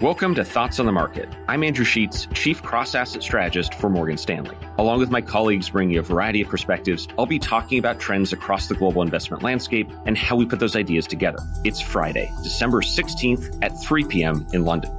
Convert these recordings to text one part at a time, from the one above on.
Welcome to Thoughts on the Market. I'm Andrew Sheets, Chief Cross-Asset Strategist for Morgan Stanley. Along with my colleagues bringing you a variety of perspectives, I'll be talking about trends across the global investment landscape and how we put those ideas together. It's Friday, December 16th at 3 p.m. in London.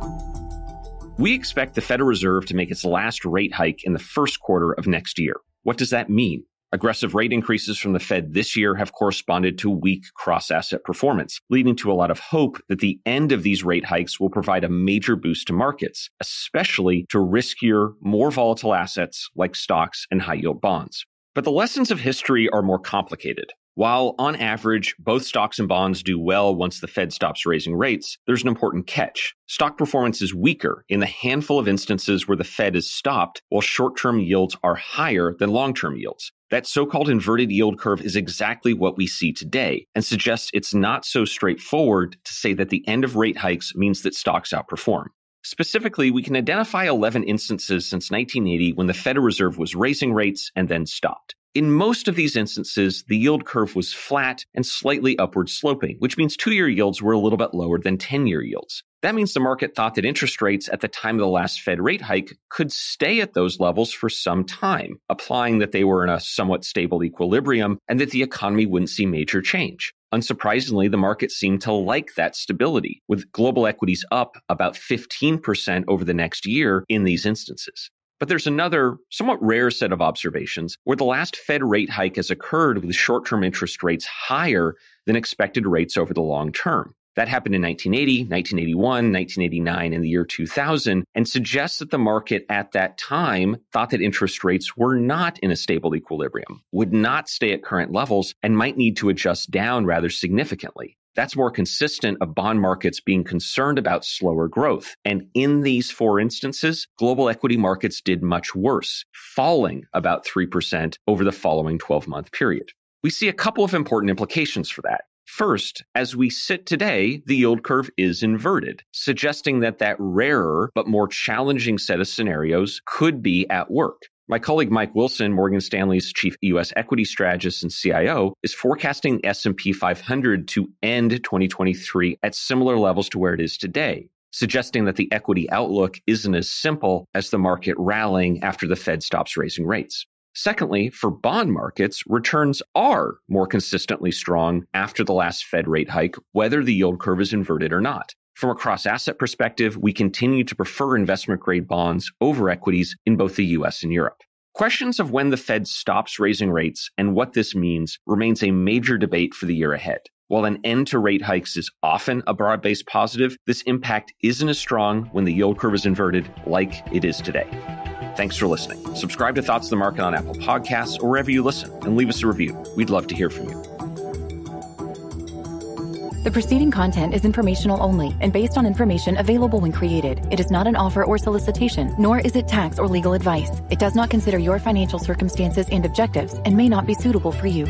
We expect the Federal Reserve to make its last rate hike in the first quarter of next year. What does that mean? Aggressive rate increases from the Fed this year have corresponded to weak cross-asset performance, leading to a lot of hope that the end of these rate hikes will provide a major boost to markets, especially to riskier, more volatile assets like stocks and high-yield bonds. But the lessons of history are more complicated. While, on average, both stocks and bonds do well once the Fed stops raising rates, there's an important catch. Stock performance is weaker in the handful of instances where the Fed is stopped, while short-term yields are higher than long-term yields. That so-called inverted yield curve is exactly what we see today and suggests it's not so straightforward to say that the end of rate hikes means that stocks outperform. Specifically, we can identify 11 instances since 1980 when the Federal Reserve was raising rates and then stopped. In most of these instances, the yield curve was flat and slightly upward sloping, which means two-year yields were a little bit lower than 10-year yields. That means the market thought that interest rates at the time of the last Fed rate hike could stay at those levels for some time, implying that they were in a somewhat stable equilibrium and that the economy wouldn't see major change. Unsurprisingly, the market seemed to like that stability, with global equities up about 15% over the next year in these instances. But there's another, somewhat rare set of observations where the last Fed rate hike has occurred with short-term interest rates higher than expected rates over the long term. That happened in 1980, 1981, 1989, and the year 2000, and suggests that the market at that time thought that interest rates were not in a stable equilibrium, would not stay at current levels, and might need to adjust down rather significantly. That's more consistent of bond markets being concerned about slower growth. And in these four instances, global equity markets did much worse, falling about 3% over the following 12-month period. We see a couple of important implications for that. First, as we sit today, the yield curve is inverted, suggesting that that rarer but more challenging set of scenarios could be at work. My colleague Mike Wilson, Morgan Stanley's chief U.S. equity strategist and CIO, is forecasting S&P 500 to end 2023 at similar levels to where it is today, suggesting that the equity outlook isn't as simple as the market rallying after the Fed stops raising rates. Secondly, for bond markets, returns are more consistently strong after the last Fed rate hike, whether the yield curve is inverted or not. From a cross-asset perspective, we continue to prefer investment-grade bonds over equities in both the U.S. and Europe. Questions of when the Fed stops raising rates and what this means remains a major debate for the year ahead. While an end to rate hikes is often a broad-based positive, this impact isn't as strong when the yield curve is inverted like it is today. Thanks for listening. Subscribe to Thoughts of the Market on Apple Podcasts or wherever you listen and leave us a review. We'd love to hear from you. The preceding content is informational only and based on information available when created. It is not an offer or solicitation, nor is it tax or legal advice. It does not consider your financial circumstances and objectives and may not be suitable for you.